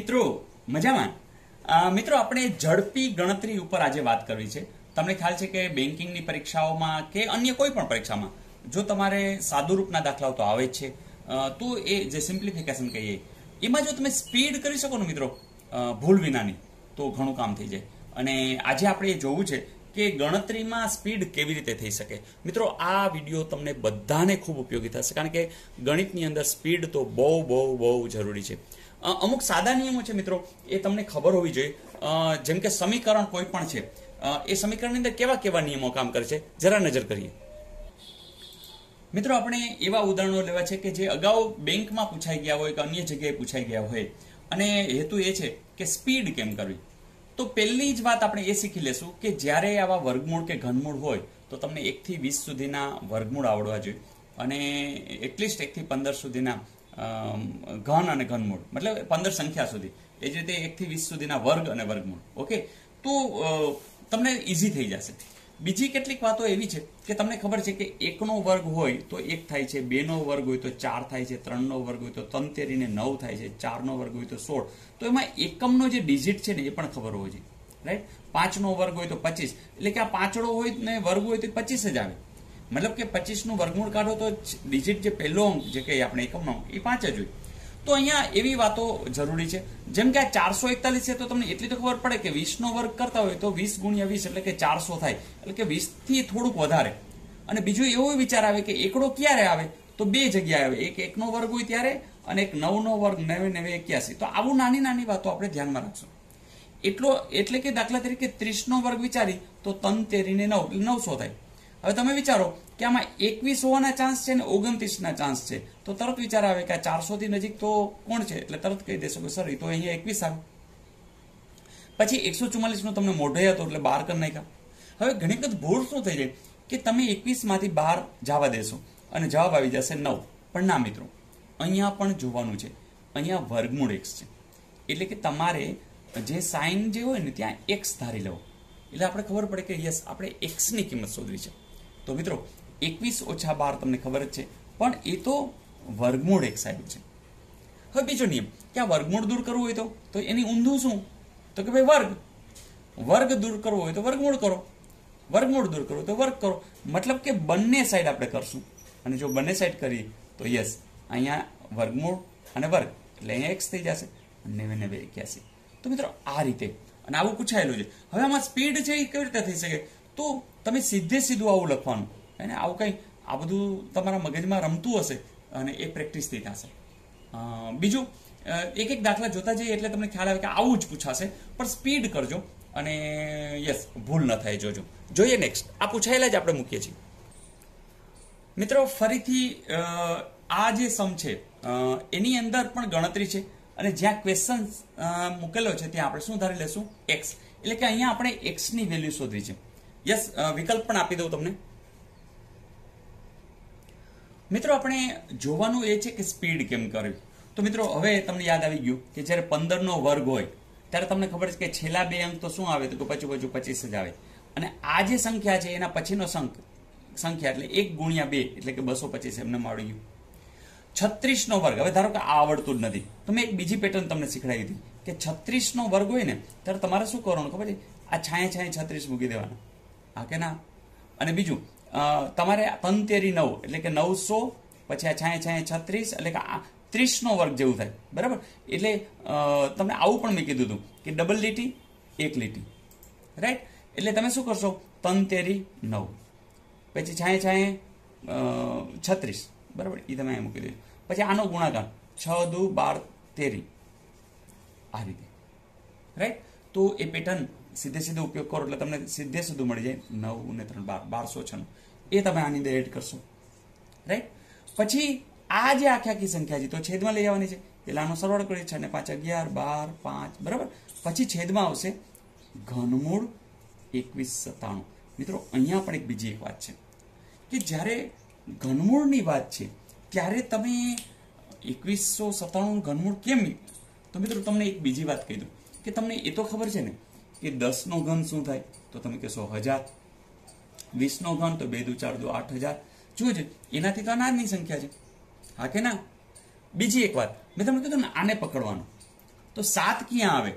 मित्रों मजामां। मित्रों आपणे झड़पी गणतरी उपर आजे वात करवी छे। तमने ख्याल छे के बेंकिंगनी परीक्षाओमां के अन्य कोई पण परीक्षामां जो तमारे सादुरूपना दाखलाओ तो आवे छे, तो ए जे सिम्प्लिफिकेशन कहीए एमां जो तमे स्पीड करी शको ने मित्रों भूल विनानी, तो घणुं काम थई जाय। अने आज आपणे जोवुं छे के गणतरी में स्पीड केवी रीते थई शके। मित्रों आ विडियो तमने बधाने खूब उपयोगी थशे, कारण के गणितनी अंदर स्पीड तो बहु बहु बहु जरूरी छे। अमुक सादा नियमों छे मित्रों ए तमने खबर होवी जोईए। जेम के समीकरण कोई पण छे, ए समीकरणनी अंदर केवा केवा नियमों काम करे छे जरा नजर करीए। मित्रों आपणे एवा उदाहरणो लेवा छे के जे अगाऊ बेंक में पूछाई गया होय के अन्य जग्याए पूछाई गया होय, अने हेतु ए छे के स्पीड केम करवी। तो पहली ज बात आपणे ए शीखी लेशुं के ज्यारे आवा वर्गमूळ के घनमूळ होय तो तमने 1 थी 20 सुधीना वर्गमूळ आवडवा जोईए अने एटलीस्ट 1 थी 15 सुधीना घन अने घनमूळ, मतलब 15 संख्या सुधी। ए ज रीते 1 थी 20 सुधीना वर्ग अने वर्गमूळ। ओके, तो तमने इजी थई जशे। बीजी केटलीक वातो एवी छे के तमने खबर छे के 1 नो वर्ग होय तो 1 थाय छे, 2 नो वर्ग होय तो 4 थाय छे, 3 नो वर्ग होय तो 73 ने 9 थाय छे, 4 नो वर्ग होय तो 16, तो एमां एकम नो जे डिजिट छे ने ए पण खबर होवी जोईए, राइट। 5 नो वर्ग होय तो 25, એટલે કે આ પાંચડો હોય ને વર્ગ હોય તો 25 જ આવે, મતલબ કે 25 નું વર્ગમૂળ કાઢો તો ડિજિટ જે પહેલો અંક જે કે આપણે એકમનો એ 5 જ હોય। તો અહીંયા એવી વાતો જરૂરી છે, જેમ કે આ 441 છે તો તમને એટલી તો ખબર પડે કે 20 નો વર્ગ કરતા હોય તો 20 * 20 એટલે કે 400 થાય, એટલે કે 20 થી થોડુંક વધારે। અને બીજો એવો વિચાર આવે કે એકડો ક્યારે આવે તો બે જગ્યાએ આવે, એક 1 નો વર્ગ હોય ત્યારે અને એક 9 નો વર્ગ 9981। તો આવું નાની નાની વાતો આપણે ધ્યાનમાં રાખશું। એટલો એટલે કે દાખલા તરીકે 30 નો વર્ગ વિચારી તો 73 ને 9 એટલે 900 થાય। હવે તમે વિચારો કે આમાં 21 હોવાના ચાન્સ છે ને 29 ના ચાન્સ છે, તો તરત વિચાર આવે કે 400 થી નજીક તો કોણ છે, એટલે તરત કહી દેશો કે સર એ તો અહીંયા 21 આવે। પછી 144 નો તમને મોઢે હતો એટલે 12 કરી નાખ્યા। હવે ઘણી વખત ભૂલ શું થઈ જાય કે તમે 21 માંથી 12 જવા દેશો અને જવાબ આવી જશે 9, પણ ના મિત્રો, અહીંયા પણ જોવાનું છે, અહીંયા વર્ગમૂળ x છે, એટલે કે તમારે જે સાઇન જે હોય ને ત્યાં x ધારી લો એટલે આપણે ખબર પડે કે યસ આપણે x ની કિંમત શોધવી છે। તો મિત્રો 21 - 12 તમને ખબર જ છે, પણ એ તો વર્ગમૂળ x આવ્યું છે। હવે બીજો નિયમ કે આ વર્ગમૂળ દૂર કરવું હોય તો એની ઊંધું શું, તો કે ભાઈ વર્ગ દૂર કરવો હોય તો વર્ગમૂળ કરો, વર્ગમૂળ દૂર કરવું તો વર્ગ કરો, મતલબ કે બંને સાઈડ આપણે કરશું। અને જો બંને સાઈડ કરીએ તો યસ અહીંયા વર્ગમૂળ અને વર્ગ એટલે અહીંયા x થઈ જશે 9981। તો મિત્રો આ રીતે અને આવું પૂછાયેલું છે। હવે આમાં સ્પીડ છે એ કેવી રીતે થઈ શકે, તો તમે સીધે સીધું આવું લખવાનું અને આવું કંઈ આ બધું તમારા મગજમાં રમતું હશે અને એ પ્રેક્ટિસ થઈ જશે। બીજું એક એક દાખલા જોતા જઈએ એટલે તમને ખ્યાલ આવે કે આવું જ પૂછાશે, પણ સ્પીડ કરજો અને યસ ભૂલ ન થાય જોજો। જોઈએ નેક્સ્ટ, આ પૂછાયેલા જ આપણે મૂકીએ છીએ। મિત્રો ફરીથી આ જે સમ છે એની અંદર પણ ગણતરી છે અને જ્યાં ક્વેશ્ચન મૂકેલો છે ત્યાં આપણે શું ધારી લેશું x, એટલે કે અહીંયા આપણે x ની વેલ્યુ શોધવી છે। યસ વિકલ્પ પણ આપી દઉં તમને મિત્રો, આપણે જોવાનું એ છે કે સ્પીડ કેમ કરવી। તો મિત્રો હવે તમને યાદ આવી ગયું કે જ્યારે 15 નો વર્ગ હોય ત્યારે તમને ખબર છે કે છેલ્લા બે અંક તો શું આવે, તો કે 25 જ આવે। અને આ જે સંખ્યા છે એના પછીનો સંખ્યા એટલે 1 × 2 એટલે કે 225 એમને મળી ગયું। 36 નો वर्ग, હવે ધારો કે આ આવડતું જ નથી તો મેં એક બીજી પેટર્ન તમને શીખવાડી હતી કે 36 નો વર્ગ હોય ને ત્યારે તમારે શું કરવાનું ખબર છે, આ છાંયે છાંયે 36 મૂકી દેવાના, હા કે ના। અને બીજું તમારે 73 9 એટલે કે 900, પછી આ છાંયે છાંયે 36 એટલે કે આ 30 નો વર્ગ જેવું થાય, બરાબર। એટલે તમને આવું પણ મેં કીધું હતું કે ડબલ લીટી એક લીટી, રાઈટ। એટલે તમે શું કરશો 73 9 પછી છાંયે છાંયે 36, બરાબર, એ તમે અહીં મૂકી દેજો। પછી આનો ગુણાકાર 6 × 2 = 12 આ રીતે, રાઈટ। તો એ પેટર્ન સીધે સીધો ઉપયોગ કરો એટલે તમને સીધે સીધું મળી જાય 9 × 3 = 12 1296, એ તમે આની અંદર એડ કરશો, રાઈટ। પછી આ જે આખી આખી સંખ્યા છે તો છેદમાં લઈ આવવાની છે એટલે આનો સરવાળો કરીએ 6 ને 5 = 11 12 5, બરાબર। પછી છેદમાં આવશે ઘનમૂળ 2197। મિત્રો અહીંયા પણ એક બીજી એક વાત છે કે જ્યારે ઘનમૂળની વાત છે ત્યારે તમે 2197 ઘનમૂળ કેમ, તો મિત્રો તમને એક બીજી વાત કહી દઉં કે તમને એ તો ખબર છે ને કે 10 નો ઘન શું થાય, તો તમે કહેશો 1000, 20 નો ઘન તો 2 × 2 = 8000, જોજો એનાથી તો નાની સંખ્યા છે, હા કે ના। બીજી એક વાત મેં તમને કીધું ને આને પકડવાનું, तो सात क्या आवे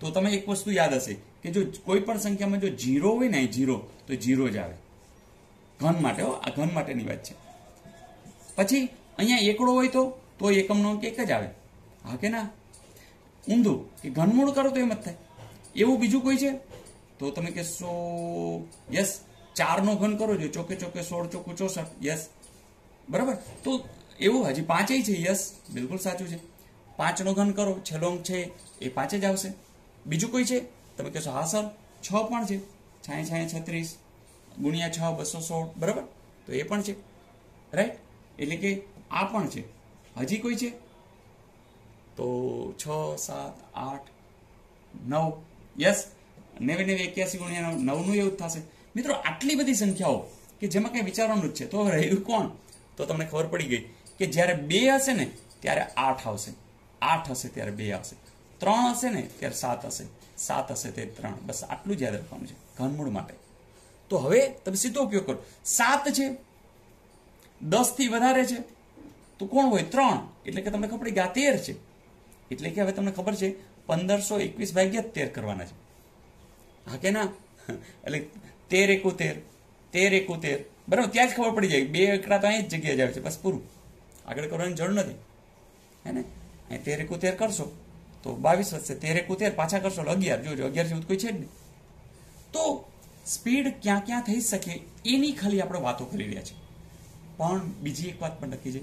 तो तमे एक वस्तु याद हशे कि जो कोई पण संख्या में जो जीरो होय ने जीरो तो जीरो ज आवे घन माटे हो आ घन माटेनी वात छे। पछी अहींया एकड़ो होय तो एकमनो एक ज आवे हा के ना ऊंधू कि घनमूळ करो तो एम ज थाय एवुं बीजुं कोई छे तो तमे कहेशो यस 4 नो घन करो जो चौके चौके 16 चौकू 64 यस बराबर तो एवं हजी 5 ही छे यस बिल्कुल साचुं छे 5 नो घन करो छेल्लो अंक छे ए 5 ज आवशे। बीजुं कोई छे तमे कहेशो हा सर 6 पण छे 66 36 गुणिया 6 216 बराबर तो ए पण छे राइट एटले के आ पण छे हजी कोई छे तो 6 7 8 9 यस 99 81 गुणिया 9 नु एवुं थशे। मित्रों आटली बड़ी संख्याओं के जेमां कई विचारवानुं ज छे तो रह्युं कोण तो तमने खबर पड़ी गई कि ज्यारे 2 हशे ने त्यारे 8 आवशे 8 हशे त्यारे 2 आवशे 3 हशे ने त्यारे 7 हशे 7 हशे ते 3 बस आटलुं ज याद रखवानुं छे घनमूळ माटे। तो हवे तमे सीधो उपयोग करो 7 छे 10 थी वधारे छे तो कोण होय 3 एटले के तमने खबर पड़ी गया 13 छे एटले के हवे तमने खबर छे 1521 भाग्या 13 करवाना छे हा के ना एटले 13 71 13 71 बराबर त्याज खबर पड़ी जाए बे एकड़ा तो अँ जगह जाए बस पूरु आगे करने की जरूर नहीं है ने 13 71 करशो तो 22 वधशे 13 71 पाछा करशो 11 जो 11 से कोई छे नहीं। तो स्पीड क्या क्या थी सके एनी खाली आपणे वातो करी रह्या छे पण बीजी एक बात पण नक्की छे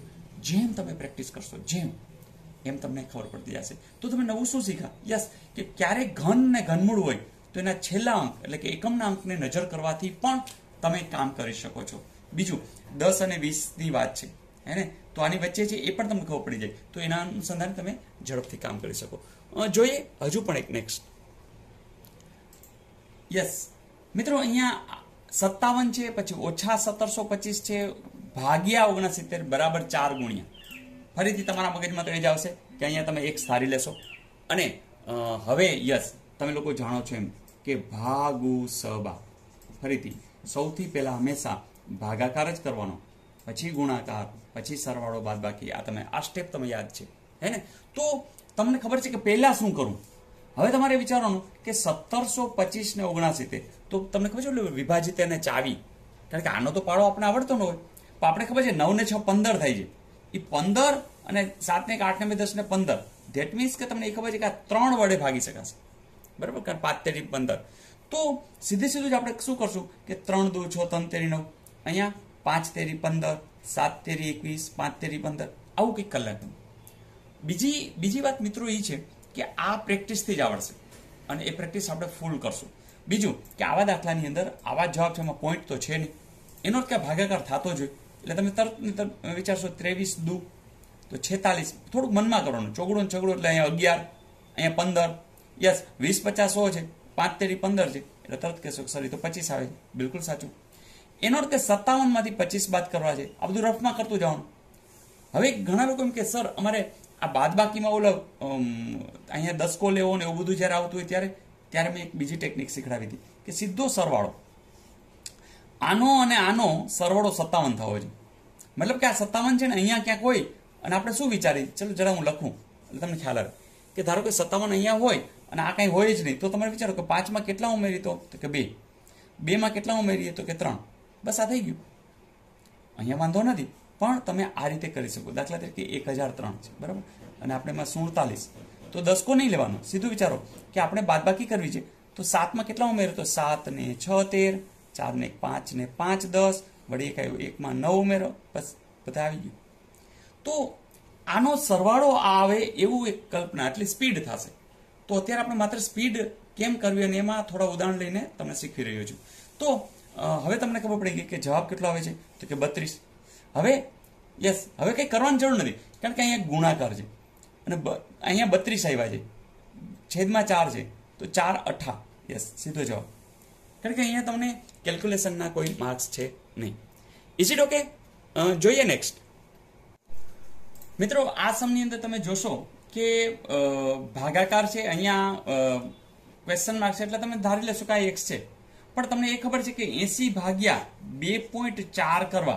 जेम तमे प्रेक्टिस करशो जेम एम तमने खबर पड़ती जशे। तो तमे नवुं शुं शीख्या यस कि क्यारे घन ने घनमूळ होय तो एना छेल्ला अंक एटले के एकमना अंकने नजर करवाथी पण तमे काम करी शको छो। बीजू 10 अने 20 नी वात छे है ने तो आनी वच्चे छे ए पण तमने खबर पड़ी जाए तो एना अनुसंधाने तमे झड़पथी काम करी शको। जोईए हजू पण एक नेक्स्ट यस मित्रों अहींया 57 छे पछी ओछा 1725 छे भाग्या 69 बराबर 4 गुणिया फरीथी तमारा मगजमां तो ए ज आवशे के अहींया तमे एक सारी लेशो अने हवे यस तमे लोको जाणो छो एम के भागु सबा फरीथी सौथी पहेला हमेशा भागाकार ज करवानो पछी गुणाकार पछी सरवाळो बादबाकी आ तमे आ स्टेप तमे याद छे है ने। तो तमने खबर छे के पहेला शुं करूं हवे तमारे विचारवानुं के 1725 ने 69 तो तमने खबर छे विभाजित अने चावी कारण के आनो तो पाड़ो आपणे आवडतो न होय पण आपणे खबर छे 9 ने 6 15 थाय छे ई 15 अने 7 ने 8 ने 10 ने 15 धेट मीन्स के तमने खबर छे के आ 3 वडे भागी शकाशे बराबर कारण 5 3 15 तो सीधे सीधे आप शू करशु कि 3 2 6 3 3 9 अँ 5 3 15 7 3 21 5 3 15 आव कई कलाक। बीजी बात मित्रों कि आ प्रेक्टिस थी ज आवड़े और ए प्रेक्टिस आप फूल करशु। बीजू कि आवा दाखला अंदर आवा जवाब है पॉइंट तो है नहीं एनो क्या भागाकार था तो तब तरत विचारशो 23 दू तो 46 थोड़ा मन में करवा चौगड़ो चौगड़ो एट अँ 11 अँ 15 यस 20 50 100 है 5 3 15 है तरत कहो सर तो 25 आए बिल्कुल साचु। एनो अर्थ 57 मांथी 25 बात करवा है आ बधु रफ में करतु जाओ। हवे घणा लोको एम के सर अमारे आ बादबाकी में ओलो अहींया 10 को लेवो ने एवुं बधुं ज्यारे आवतुं होय त्यारे त्यारे मैं एक बीजी टेक्निक शीखवाड़ी थी कि सीधो सरवाळो आनो अने आनो सरवाळो 57 थयो छे मतलब कि आ 57 छे ने अहींया क्यांक होय अने आपणे शुं विचारी चलो जरा हूँ लखूँ एटले तमने ख्याल आवे कि धारो के 57 अहींया होय अने आ कई होय ज नहीं तो तमारे विचारो कि 5 मां केटला उमेरी तो के 2 2 मां केटला उमेरीए तो के 3 बस आ थई गयुं। अहींया वांधो नथी पण तमे आ रीते करी शको दाखला तरीके 1003 छे बराबर अने आपणे मां 47 तो 10 को नहीं लेवानो सीधो विचारो कि आपणे बादबाकी करवी छे तो 7 मां केटला उमेरो तो 7 ने 6 13 4 ने 5 ने 5 10 वळी एक आव्यो 1 मां 9 उमेरो बस बधा आवी गयुं। तो आनो सरवाळो आवे एवुं एक कल्पना आटली स्पीड थशे। तो अत्यारे आपणे मात्र स्पीड केम करवी अने एमां थोड़ा उदाहरण लईने तमने शीखवी रह्यो छुं। तो हवे तमने खबर पड़ी गई कि जवाब केटलो आवे छे तो के 32 हवे यस हवे कंई करवानी जरूर नथी कारण के अहींया गुणाकार छे अने अहींया 32 आव्या छे छेदमां 4 छे तो 4 अठा यस सीधो जवाब कारण के अहींया तमने केल्क्युलेशनना कोई मार्क्स छे नहीं। इज इट ओके जोईए नेक्स्ट मित्रों आ समनी अंदर तमे जोशो कि भागाकार छे अहींया क्वेश्चन मार्क छे एटले तमे धारी लेशो के x छे पण तमने ए खबर छे कि 80 भाग्या 2.4 करवा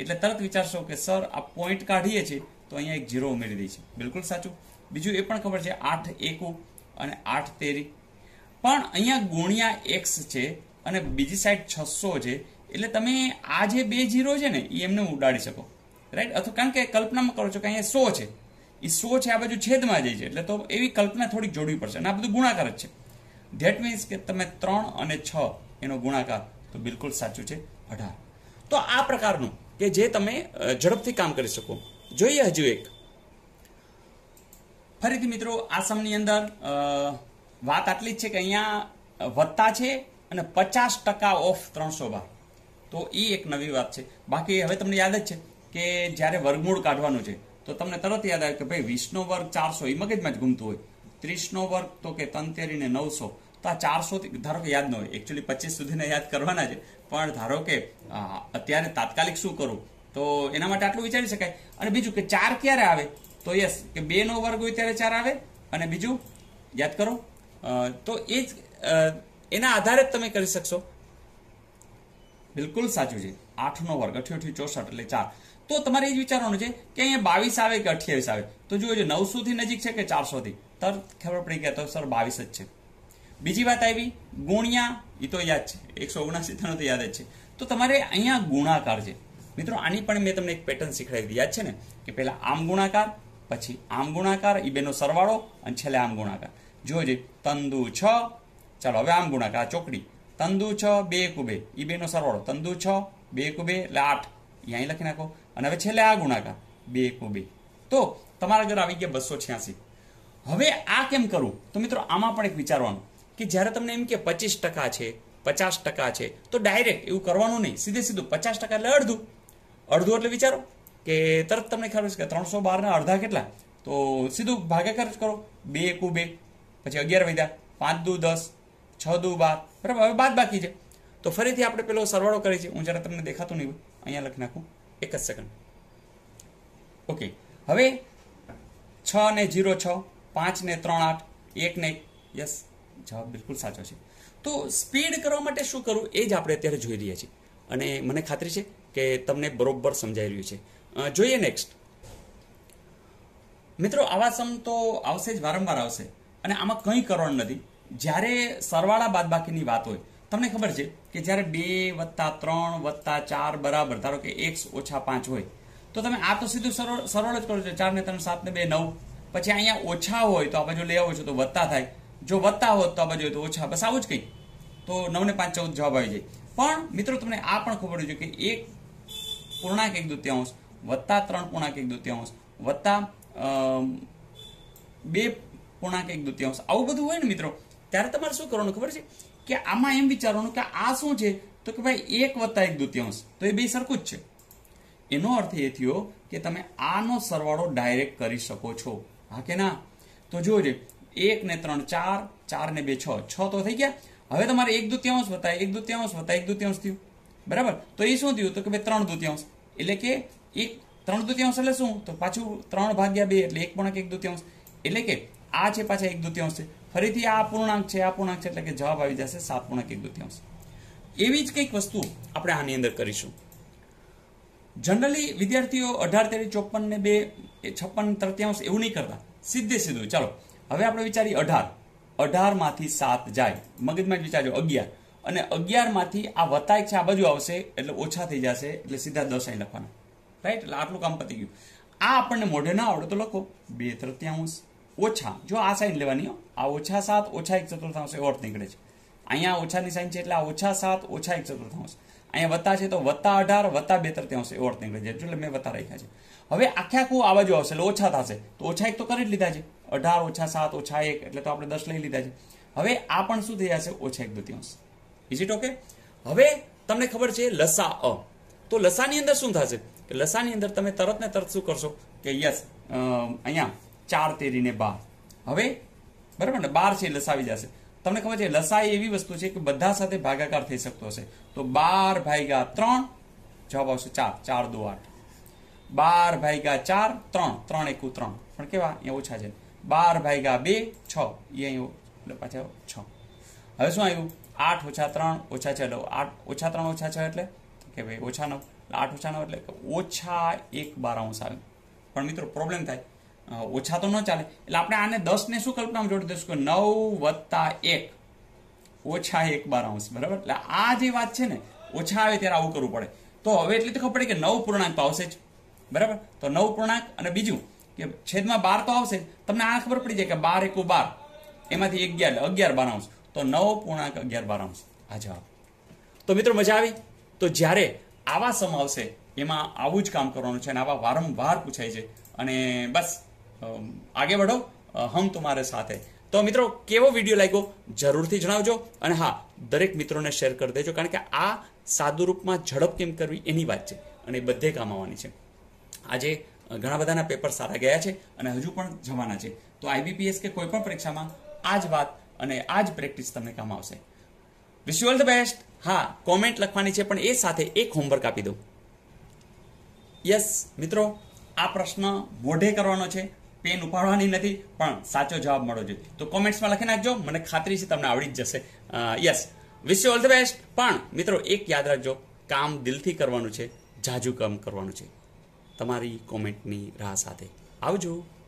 एटले तरत विचारशो कि सर आ पॉइंट काढीए छे तो अहींया एक 0 उमेरी दई छे बिल्कुल साचुं बीजू ए पण खबर छे 8 एकू अने 8 तेरी, पण अहींया गुणिया एक्स छे अने बीजी साइड 600 छे एटले तमे आ जे बे जीरो छे ने ई एमने उडाडी शको, राइट। अथवा कारण के कल्पना में करो छो के अहींया 100 छे, ई 100 छे आ बाजू छेदमां जाय छे एटले तो एवी कल्पना थोड़ी जोड़वी पड़शे अने आ बधुं गुणाकार ज छे। धेट मीन्स के तमे 3 अने 6 एनो गुणाकार, तो बिल्कुल साचुं छे 18। तो आ प्रकारनुं के जे तमे झड़पथी काम करी शको। जोईए हजू एक फरीथी मित्रों, आ समनी अंदर वात आटली ज छे के अहींया वत्ता छे अने 50% ऑफ 312, तो ई एक नवी वात छे। बाकी हवे तमने याद ज छे के ज्यारे वर्गमूळ काढवानुं छे तो तमने तरत याद आवे के भाई 20 नो वर्ग 400 ई मगजमां ज घूमतो होय, 30 नो वर्ग तो के 73 ने 900, तो आ 400 धारो के याद न होय, एक्चुअली 25 सुधीना याद करवाना छे, पण धारो के अत्यारे तात्कालिक शुं करूं तो एना माटे आटलुं विचारी शकाय। अने बीजुं के 4 क्यारे आवे, तो यस के 2 नो वर्ग होय त्यारे 4 आवे, अने बीजुं याद करो तो ए एना आधारे तमे करी शकशो। बिल्कुल साचुं छे, 8 नो वर्ग 68 એટલે 4। तो तमारे ए ज विचारवानुं छे के अहींया 22 आवे के 28 आवे, तो जोजो 900 થી નજીક છે કે 400 થી, તર ખબર પડી કે તો સર 22 જ છે। બીજી વાત આવી ગુણ્યા, ઈ તો યાદ છે 179 તો યાદ જ છે। તો તમારે અહીંયા ગુણાકાર છે મિત્રો, આની પણ મેં તમને એક પેટર્ન શીખવાડી દી યાદ છે ને, કે પહેલા આમ ગુણાકાર પછી આમ ગુણાકાર ઈ બેનો સરવાળો અને છેલ્લે આમ ગુણાકાર। જોજે તંદુ 6, ચાલો હવે આમ ગુણાકાર ચોકડી તંદુ 6 2 * 2 ઈ બેનો સરવાળો તંદુ 6 2 * 2 એટલે 8, ઈ અહીં લખી નાખો, અને હવે છેલ્લે આ ગુણાકાર 2 * 2। તો તમારા ઘર આવી ગયા 286। હવે આ કેમ કરું તો મિત્રો આમાં પણ એક વિચારવાનું कि જ્યારે તમને એમ કે 25% છે 50% છે तो डायरेक्ट એવું કરવાનું નહીં, સીધે સીધું 50% એટલે અડધું એટલે વિચારો કે તરત તમને ખબર છે કે 312 ના અડધા કેટલા, तो સીધું ભાગાકાર કરો 2 * 2 પછી 11 વધ્યા 5 * 2 10 6 * 2 12 બરાબર। હવે બાદ બાકી છે તો ફરીથી આપણે પેલો સરવાળો કરીએ છીએ, હું જરા તમને દેખાતું નહીં અહીંયા લખી નાખું એક જ સેકન્ડ। ઓકે હવે 6 ને 0 6 5 ને 3 8 1 ને 1 યસ जवाब बिल्कुल साचो छे। तो स्पीड करवा माटे शुं करूं ए ज आपणे अत्यारे जोई रह्या छीए अने मने खातरी छे के तमने बरोबर समजाई रह्युं छे। जोईए नेक्स्ट मित्रों, आवा सम तो आवशे ज वारंवार आवशे अने आमां कंई करवानुं नथी। ज्यारे सरवाळा बादबाकीनी वात होय तमने खबर छे के ज्यारे 2 + 3 + 4 बराबर धारो के x - 5 होय तो तमे आ तो सीधो सरवाळो ज करो छो 4 ने 3 7 ने 2 9 पछी अहींया ओछा होय तो आ बाजू लई आવો छो तो वत्ता थाय, जो वत्ता होत तो बजे तो ओछा, बस आवज कई तो 9 ने 5 14 जवाब आई जाए। पण मित्रों तुमने आ पण खबर होय कि 1 पूर्णांक 1 दुत्यांश वत्ता 3 पूर्णांक 1 दुत्यांश वत्ता 2 पूर्णांक 1 दुत्यांश आवुं बधुं होय ने मित्रों, त्यारे तमारे शुं करवानुं खबर छे के आमां एम विचारवानुं के आ शुं छे तो के भाई 1 वत्ता 1 दुत्यांश तो ए बे सरखुं ज छे। एनो अर्थ ए थयो के तमे आनो सरवाळो डायरेक्ट करी शको छो, हा के ना। तो जोजो 1 ने 3 4 4 ने 2 6 6 तो थी गया। हवे तमारे 1 दुत्यांश वत्ता 1 दुत्यांश वत्ता 1 दुत्यांश थयुं बराबर, तो ए शुं थयुं तो के भाई 3 दुत्यांश एटले के 1 3 दुत्यांश एटले शुं तो पाछुं 3 भाग्या 2 एटले 1 पूर्णांक 1 दुत्यांश एटले के आ छे पाछा 1 दुत्यांश छे, फरीथी आ पूर्णांक छे एटले के जवाब आवी जशे 7 पूर्णांक 1 दुत्यांश। एवी ज कंईक वस्तु आपणे आनी अंदर करीशुं। जनरली विद्यार्थीओ 18 तेरी 54 ने 2 56 53 एवुं नहीं करता, सीधे सीधुं। चलो हवे आपणे विचारीए 18 18 मांथी 7 जाए, मगजमां ज विचारजो 11 अने 11 मांथी आ वत्ता 1 छे आ बाजू आवशे एटले ओछा थई जशे एटले सीधा 10 अहीं लखवाना, राइट। एटले आटलुं काम पती गयुं। आ आपणने मोढे ना आवडे तो लखो 2 तृतीयांश ओछा, जो आ साइन लेवानी हो आ ओछा 7 ओछा 1 चतुर्थांश एवो अर्थ निकळे छे। अहींया ओछानी साइन छे एटले आ ओछा 7 ओछा 1 चतुर्थांश, अहींया वत्ता छे तो वत्ता 18 वत्ता 2 तृतीयांश एवो अर्थ निकळे छे, एटले मैं वत्ता राख्या छे। हवे आखे आखुं आ बाजू आवशे एटले ओछा थशे तो ओछा 1 तो करी ज लीधा छे 18 - 7 - 1 एटले तो आपणे 10 लई लीधा छे। हवे आ पण शुं थई जशे -1 दुत्यांश। Is it okay? हवे तमने खबर छे लसाअ, तो लसाअ ની અંદર શું થશે કે લસાઅ ની અંદર તમે તરત ને તરત શું કરશો કે યસ અહીંયા 4 તેરી ને 12 હવે બરાબર ને 12 છે લસાવી જશે। તમને ખબર છે લસાઅ એવી વસ્તુ છે કે બધા સાથે ભાગાકાર થઈ શકતો હશે, તો 12 ભાગ્યા 3 જવાબ આવશે 4 4 * 2 8 12 ભાગ્યા 4 3 3 એકુ 3 પણ કેવા અહીંયા ઓછા છે 12 ભાગ્યા 2 6 પાછા 6 હવે શું આવ્યું 8 - 3 - 6 8 - 3 - 6 એટલે કે ભાઈ ઓછા 9 8 - 9 એટલે ઓછા 1 12 આવે પણ મિત્રો પ્રોબ્લેમ થાય ओछा तो न चले એટલે આપણે આને 10 ને શું કલ્પનામાં જોડી દેશું કે 9 + 1 - 1 12 બરાબર એટલે આ જે વાત છે ને ઓછા આવે ત્યારે આવું કરવું પડે તો હવે એટલે તો ખબર પડે કે 9 પૂર્ણાંક આવશે જ બરાબર તો 9 પૂર્ણાંક અને બીજું કે છેદમાં 12 તો આવશે તમને આ ખબર પડી જાય કે 12 × 1 12 એમાંથી 11 11 12 આવશે તો 9 × 11 12 આવશે આ જવાબ તો મિત્રો મજા આવી તો જ્યારે આવા સમ આવશે એમાં આવું જ કામ કરવાનું છે અને આવા વારંવાર પૂછાય છે અને બસ आगे बढ़ो हम तुम्हारे साथ है। तो मित्रों केवो विडियो लाग्यो जरूर थी जणावजो अने हाँ दरेक मित्रों ने शेर कर देजो कारण के आ सादू रूप में झड़प केम करवी एनी बात छे अने बधे काम आववानी छे। आजे घणा बधाना पेपर सारा गया छे अने हजू पण जवाना छे तो आईबीपीएस के कोईपण परीक्षा में आज बात अने आज प्रेक्टिस तमने काम आवशे। Wish you all the best. हाँ कॉमेंट लखवानी छे पण ए साथे एक होमवर्क आपी दो। यस मित्रों आ प्रश्न मोढे करवानो छे पेन उपाड़वानी नथी पण साचो जवाब मळो जोईए तो कॉमेंट्स में लखी नाखजो मने खातरी छे तमने आवडी ज जशे। Yes wish you all the best. पण मित्रों एक याद राखजो काम दिलथी करवानुं छे जाजू काम करवानुं छे। तमारी कॉमेंटनी राह साथे आवजो।